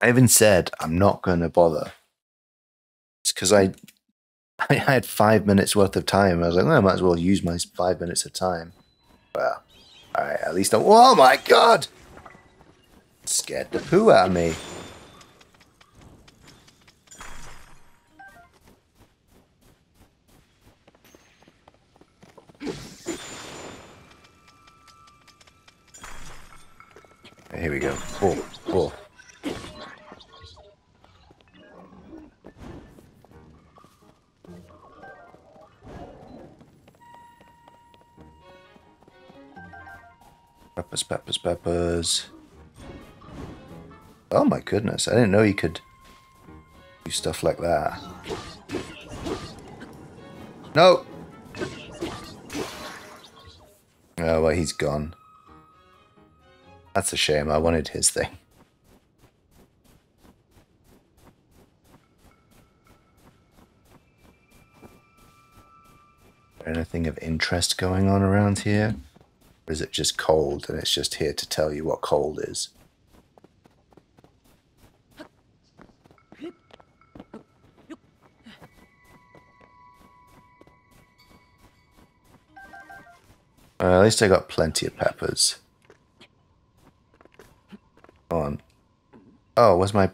I even said, I'm not going to bother. It's because I had 5 minutes worth of time. I was like, well, I might as well use my 5 minutes of time. Well, all right, at least I'm... Oh, my God! It scared the poo out of me. Here we go. Pull, pull. Peppers, peppers, peppers. Oh my goodness, I didn't know you could do stuff like that. No! Oh, well, he's gone. That's a shame, I wanted his thing. Anything of interest going on around here? Or is it just cold and it's just here to tell you what cold is? At least I got plenty of peppers. On. Oh, where's my...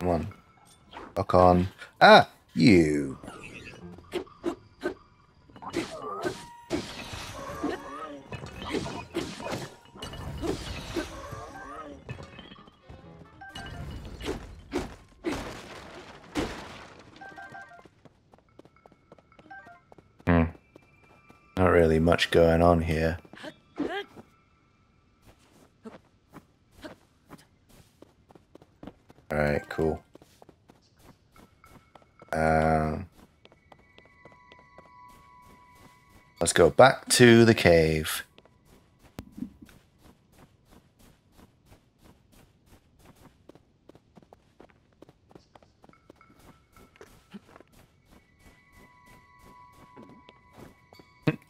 Come on. Lock on. Ah! You! Not really much going on here. Alright, cool. Let's go back to the cave.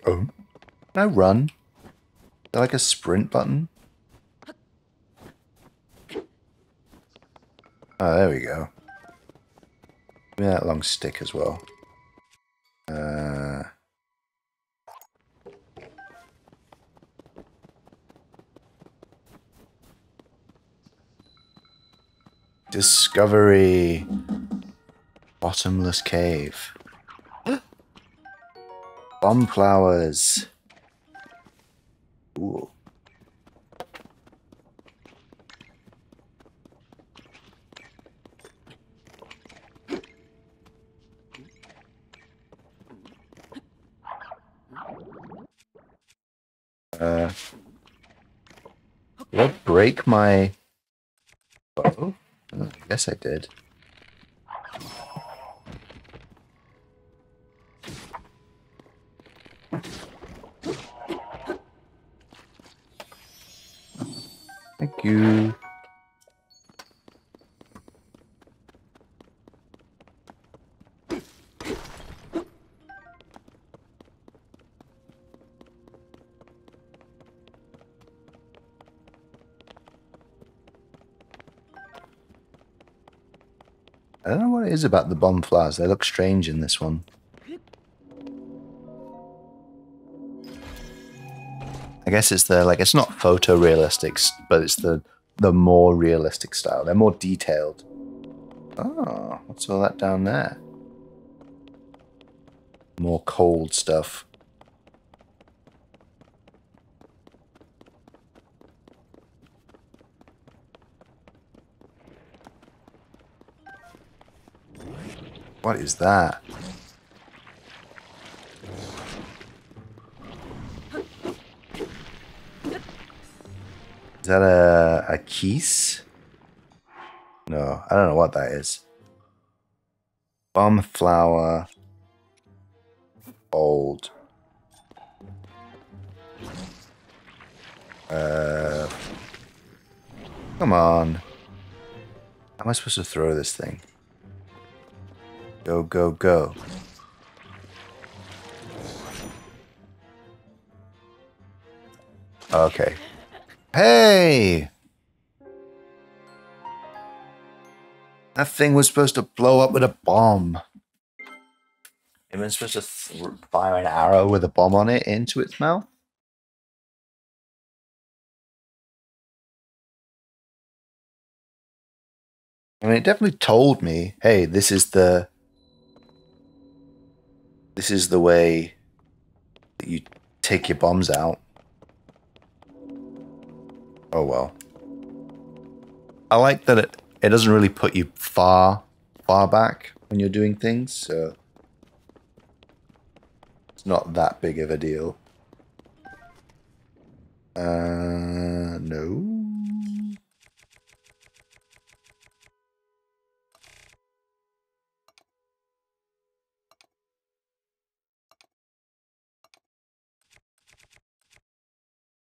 Oh, can I run? Is there like a sprint button? Oh, there we go. Give me that long stick as well. Discovery. Bottomless cave. Bomb flowers. Ooh. Did I break my bow? Oh, I guess I did. Thank you. I don't know what it is about the bomb flowers. They look strange in this one. I guess it's the, like, it's not photorealistic, but it's the more realistic style. They're more detailed. Oh, what's all that down there? More cold stuff. What is that? Is that a keys? No, I don't know what that is. Bomb flower. Old. Come on. How am I supposed to throw this thing? Go, go, go. Okay. Hey! That thing was supposed to blow up with a bomb. It was supposed to fire an arrow with a bomb on it into its mouth. I mean, it definitely told me, hey, this is the way that you take your bombs out. Oh, well. I like that it doesn't really put you far back when you're doing things, so it's not that big of a deal. No.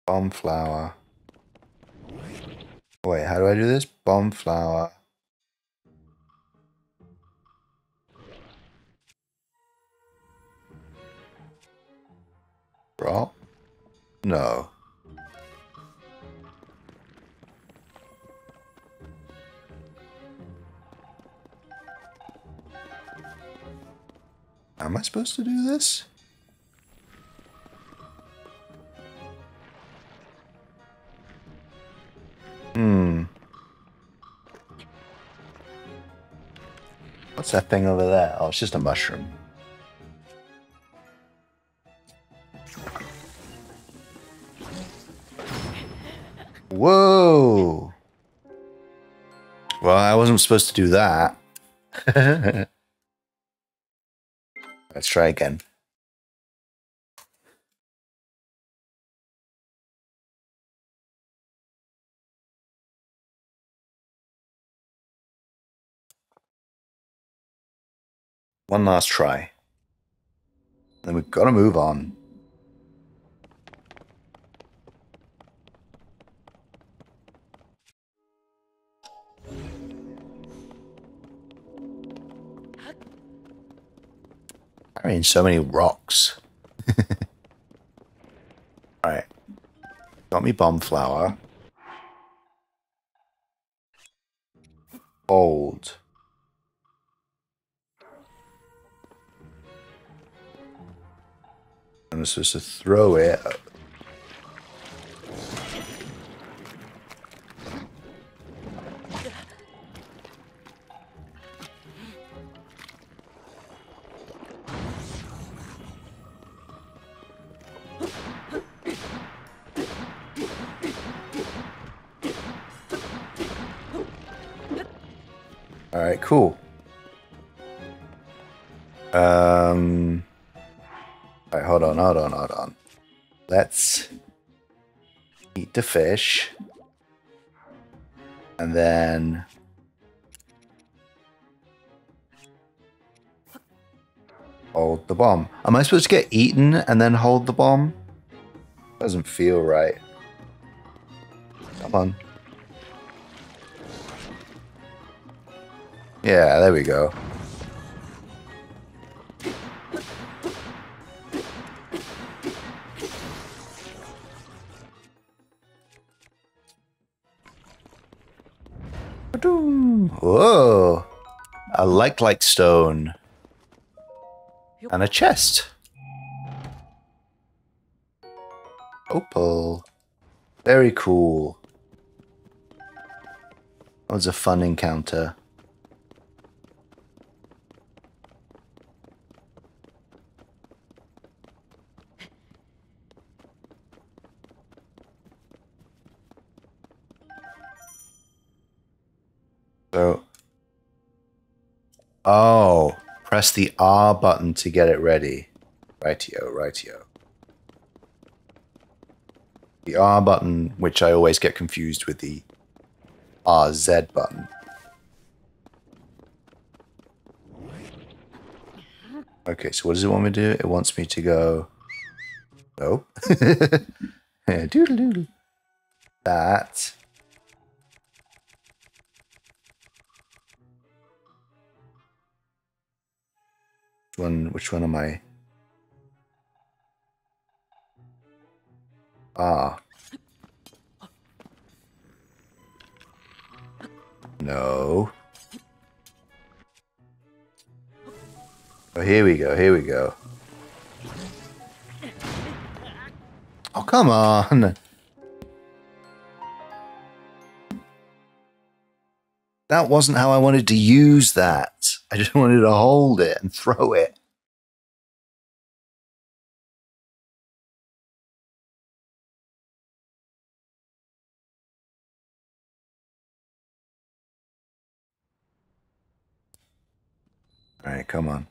Bomb flower. Wait, how do I do this? Bomb flower. Drop? No. Am I supposed to do this? What's that thing over there? Oh, it's just a mushroom. Whoa! Well, I wasn't supposed to do that. Let's try again. One last try. Then we've got to move on. Carrying so many rocks. Alright. Got me bomb flower. Old. I'm supposed to throw it. All right, cool. All right, hold on. Let's eat the fish. And then... hold the bomb. Am I supposed to get eaten and then hold the bomb? Doesn't feel right. Come on. Yeah, there we go. Whoa! A like stone and a chest. Opal. Very cool. That was a fun encounter. So, oh, press the R button to get it ready. Rightio. The R button, which I always get confused with the RZ button. Okay, so what does it want me to do? It wants me to go... nope. Yeah, doodle-doodle. That... Which one am I? Ah. No. Oh, here we go, here we go. Oh, come on. That wasn't how I wanted to use that. I just wanted to hold it and throw it. All right, come on.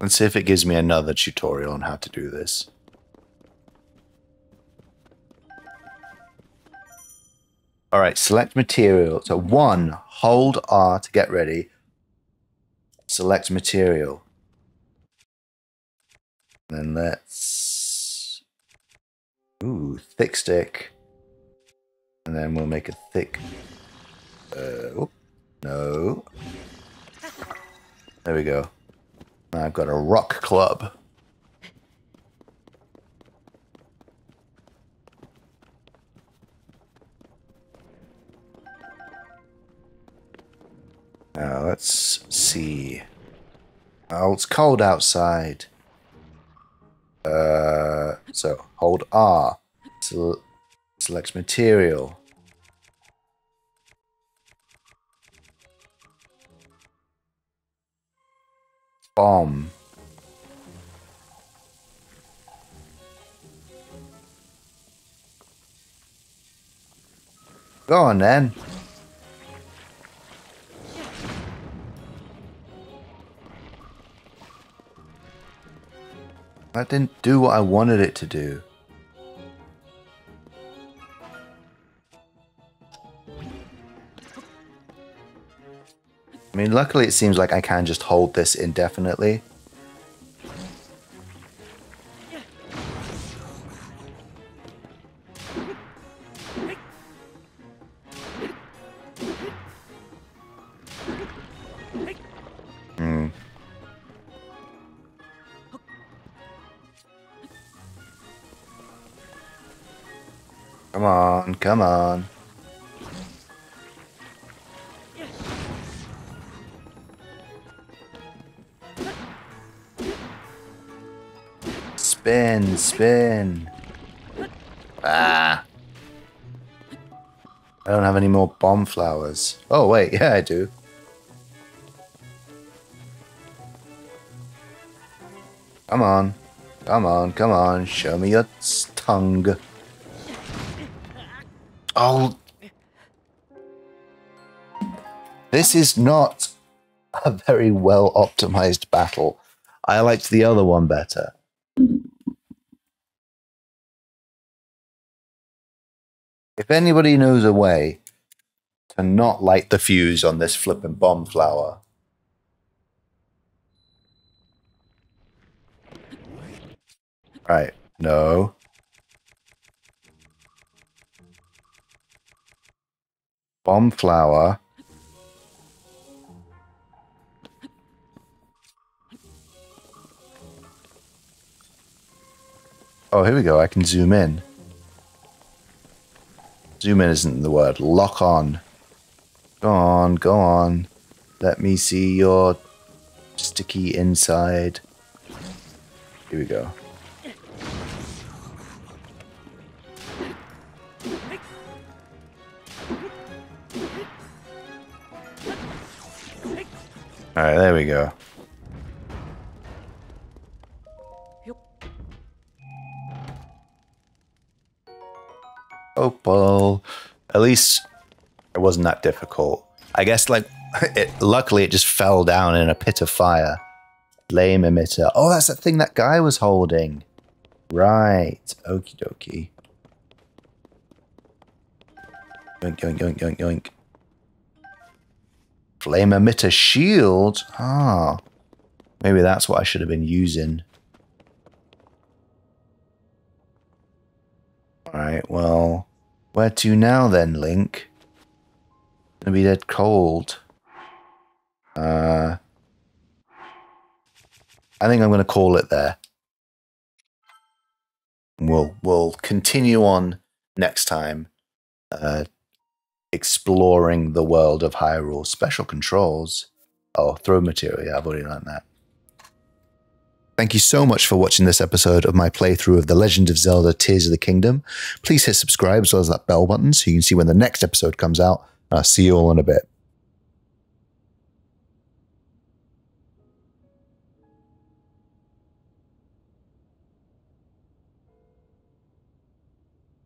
Let's see if it gives me another tutorial on how to do this. All right, select material. So one, hold R to get ready. Select material. And then let's... Ooh, thick stick. And then we'll make a thick... oh, no. There we go. Now I've got a rock club. Now let's see. Oh, it's cold outside. So hold R. Select material. Bomb. Go on then. That didn't do what I wanted it to do. I mean, luckily it seems like I can just hold this indefinitely. Hmm. Come on, come on. Spin, spin. Ah. I don't have any more bomb flowers. Oh, wait. Yeah, I do. Come on. Come on, come on. Show me your tongue. Oh. This is not a very well optimized battle. I liked the other one better. If anybody knows a way to not light the fuse on this flippin' bomb flower. Right, no. Bomb flower. Oh, here we go, I can zoom in. Zoom in isn't the word. Lock on. Go on, go on. Let me see your sticky inside. Here we go. Alright, there we go. Opal. At least it wasn't that difficult. I guess, like, luckily it just fell down in a pit of fire. Flame emitter. Oh, that's that thing that guy was holding. Right. Okie dokie. Yoink, yoink, yoink, yoink, yoink. Flame emitter shield? Ah. Maybe that's what I should have been using. Alright, well, where to now then, Link? It's gonna be dead cold. I think I'm gonna call it there. We'll continue on next time, exploring the world of Hyrule. Special controls. Oh, throw material. I've already learned that. Thank you so much for watching this episode of my playthrough of The Legend of Zelda: Tears of the Kingdom. Please hit subscribe as well as that bell button so you can see when the next episode comes out. I'll see you all in a bit.